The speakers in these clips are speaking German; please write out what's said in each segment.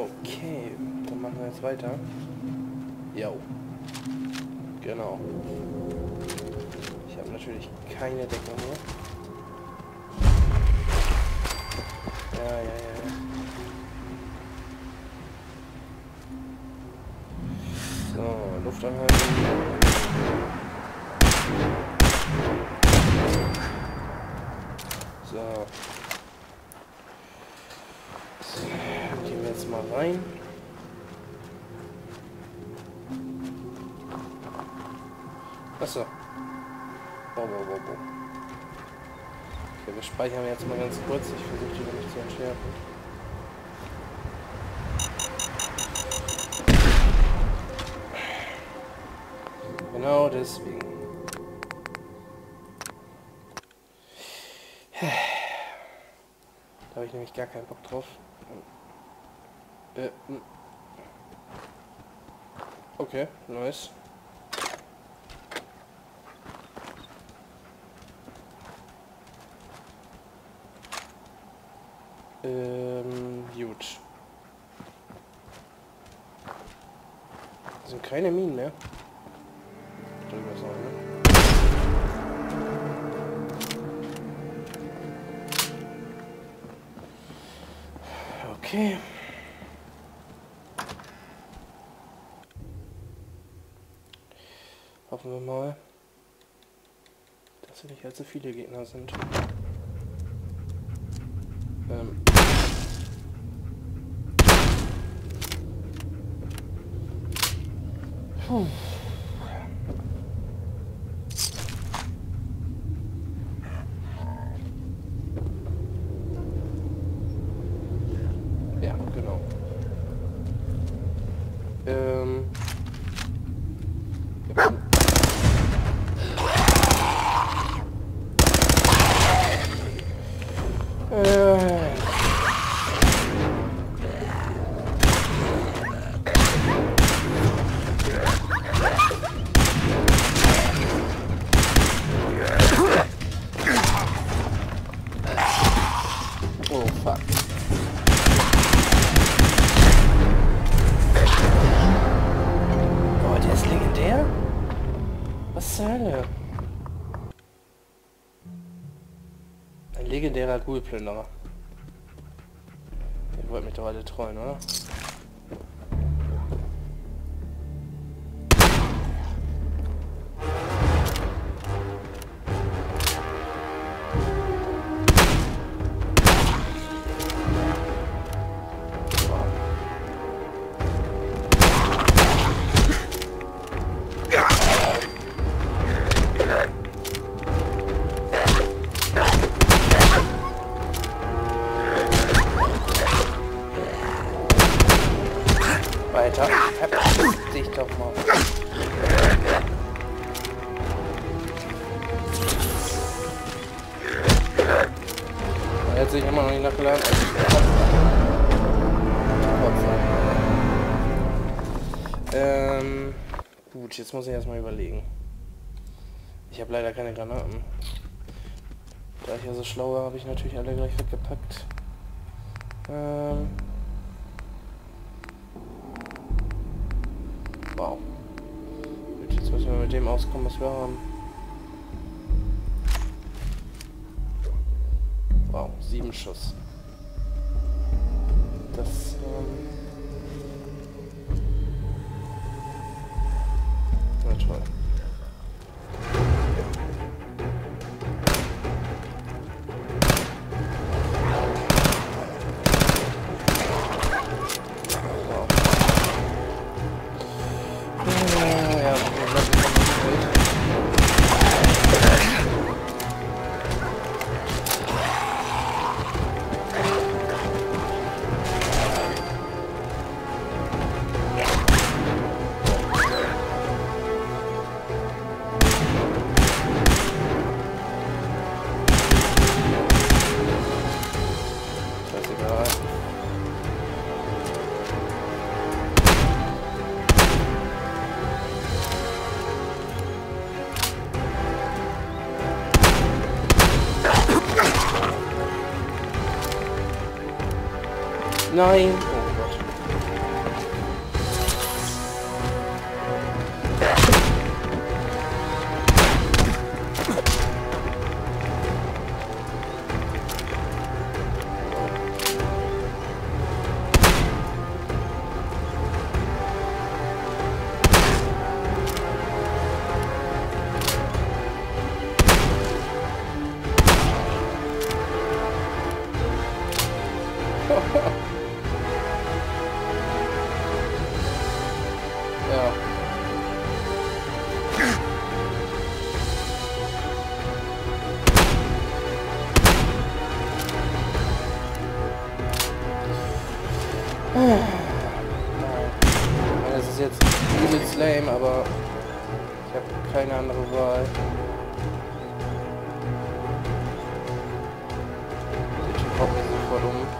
Okay, dann machen wir jetzt weiter. Jo. Genau. Ich habe natürlich keine Deckung mehr. Ja. So, Luft anhalten. So. Gehen wir jetzt mal rein. Achso. Wow. Okay, wir speichern jetzt mal ganz kurz. Ich versuche die nämlich zu entschärfen. Genau deswegen. Da habe ich nämlich gar keinen Bock drauf. Okay, nice. Gut. Das sind keine Minen mehr. Drüber ist auch, ne? Okay. Hoffen wir mal, dass hier nicht allzu viele Gegner sind. Ja, genau. Oh, fuck. Oh, der ist legendär? Was zur Hölle? Ein legendärer Ghoulplünderer. Ihr wollt mich doch alle trollen, oder? Alter, verpiss dich doch mal. Er hat sich immer noch nicht nachgeladen. Gut, jetzt muss ich erstmal überlegen. Ich habe leider keine Granaten. Da ich ja so schlau war, habe ich natürlich alle gleich weggepackt. Wow. Jetzt müssen wir mit dem auskommen, was wir haben. Wow, 7 Schuss. Das... Na toll. Nein! Oh Gott. Das ist jetzt übelst lame, aber ich habe keine andere Wahl. Der Typ haut mich sofort um.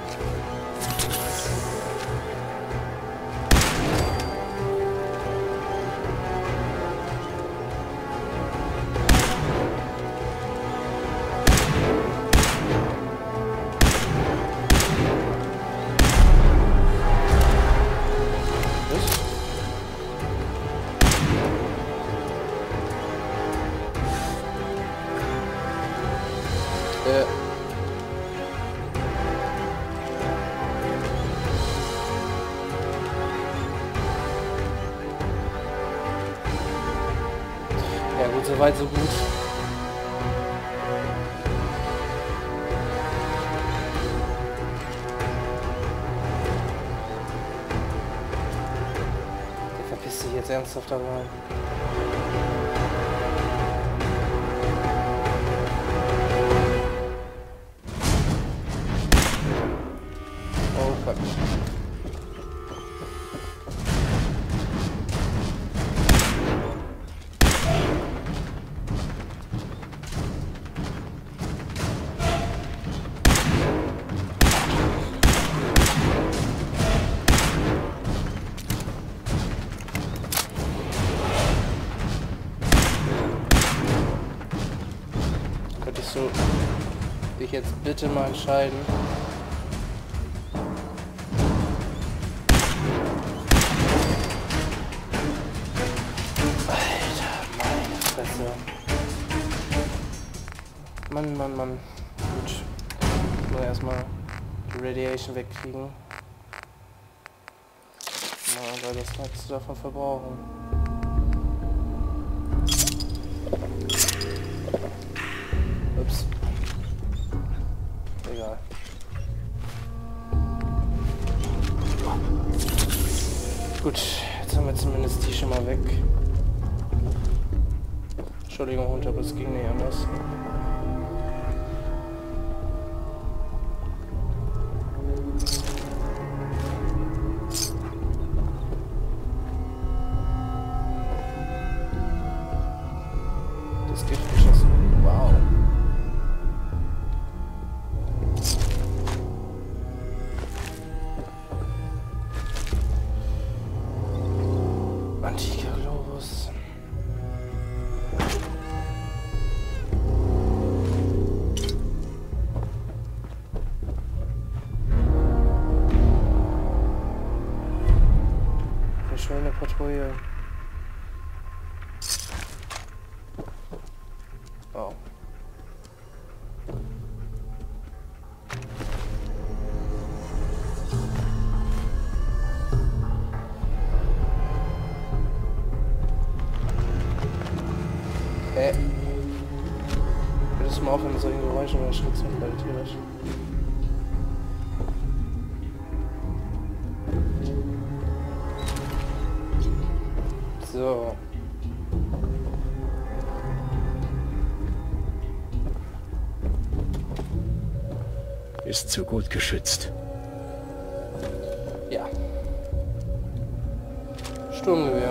Ja gut, soweit so gut. Der verpisst sich jetzt ernsthaft dabei. Könntest du dich jetzt bitte mal entscheiden? Mann, Mann, Mann. Gut. Nur erstmal die Radiation wegkriegen. Na, weil das kannst du davon verbrauchen. Ups. Egal. Gut, jetzt haben wir zumindest die schon mal weg. Entschuldigung, Unterbiss ging nicht anders. Schöne Patrouille. Wow. Hä? Würdest du mal aufhören mit solchen Geräuschen, wenn der Schritt zu tierisch? So. Ist zu gut geschützt. Ja. Sturmgewehr.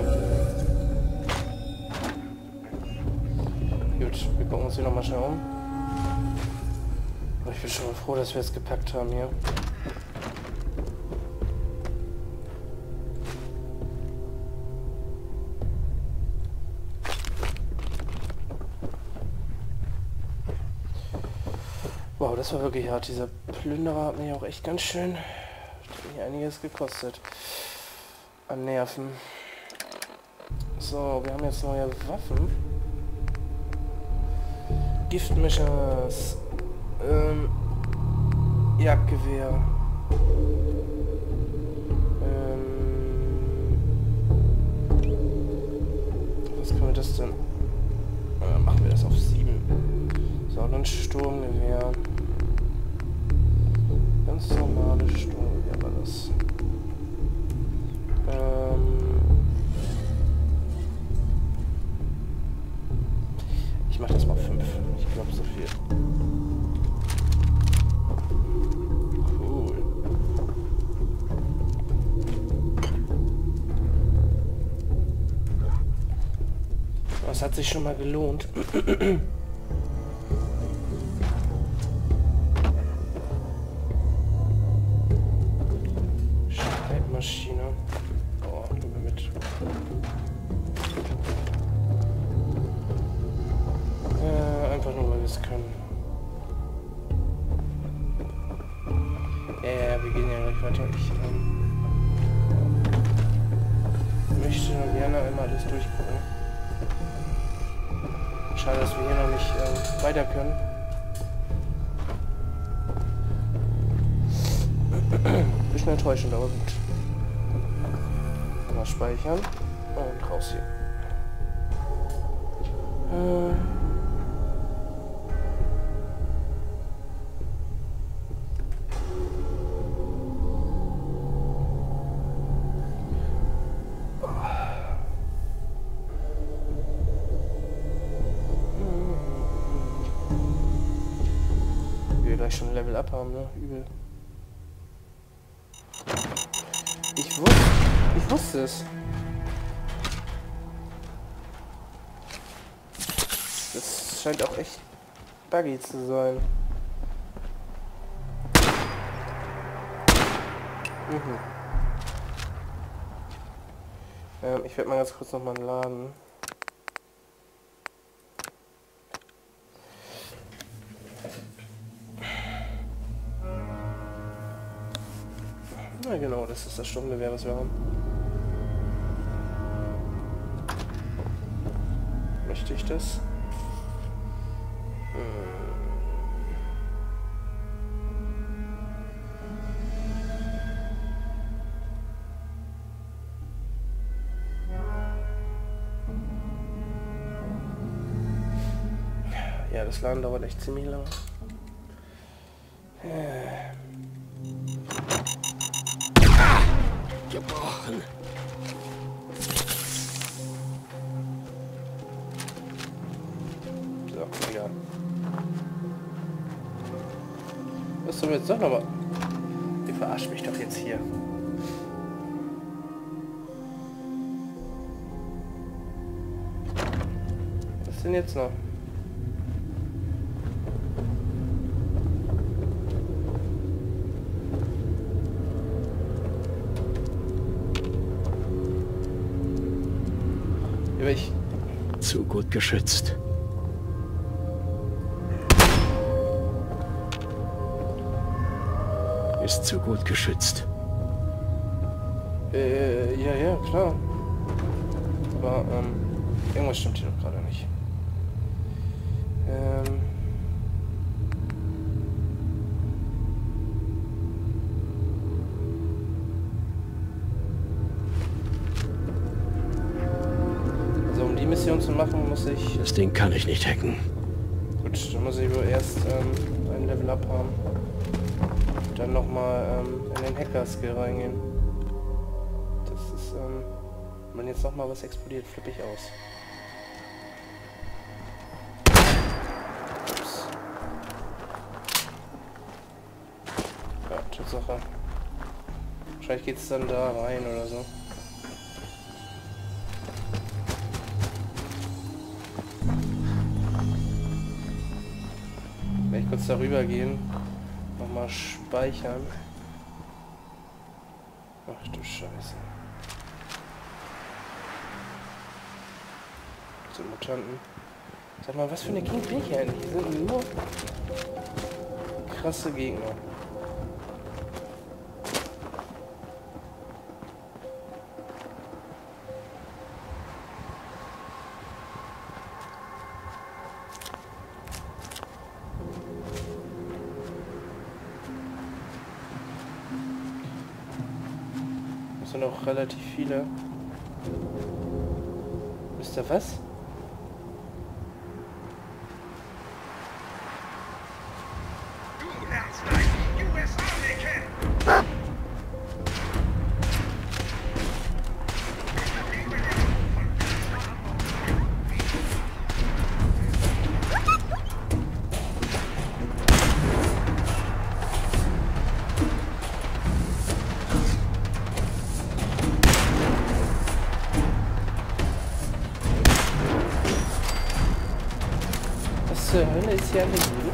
Gut, wir gucken uns hier nochmal schnell um. Aber ich bin schon mal froh, dass wir es gepackt haben hier. Wow, das war wirklich hart. Dieser Plünderer hat mich auch echt ganz schön einiges gekostet. An Nerven. So, wir haben jetzt neue Waffen. Giftmischer. Jagdgewehr. Was können wir das denn? Machen wir das auf 7. So, dann Sturmgewehr. Ganz normale Sturmgewehr war das. Ich mach das mal 5. Ich glaube so viel. Cool. Das hat sich schon mal gelohnt. Schreibmaschine. Oh, nehmen wir mit. Einfach nur, weil wir es können. Wir gehen ja gleich weiter. Ich möchte nur gerne einmal alles durchgucken. Schade, dass wir hier noch nicht weiter können. Bisschen enttäuschend, aber gut. Mal speichern und raus hier. Schon Level up haben, ne? Übel. Ich wusste es. Das scheint auch echt buggy zu sein. Ich werde mal ganz kurz nochmal laden. Ja, genau, das ist das Sturmgewehr, was wir haben. Möchte ich das? Ja, das Laden dauert echt ziemlich lange. Gebrochen. So, egal. Was soll jetzt doch nochmal? Ihr verarscht mich doch jetzt hier. Was denn jetzt noch? Zu gut geschützt. Ist zu gut geschützt. Ja, klar. Aber, irgendwas stimmt hier doch gerade nicht. Mission zu machen, muss ich... Das Ding kann ich nicht hacken. Gut, dann muss ich wohl erst ein Level Up haben. Dann nochmal in den Hacker-Skill reingehen. Das ist... wenn jetzt nochmal was explodiert, flippe ich aus. Ups. Ja, Tatsache. Wahrscheinlich geht es dann da rein oder so. Kurz darüber gehen, nochmal speichern. Ach du Scheiße. So Mutanten. Sag mal, was für eine Gegend bin ich hier eigentlich? Hier sind nur krasse Gegner. Sind auch relativ viele. Wisst ihr was? Hölle ist ja nicht.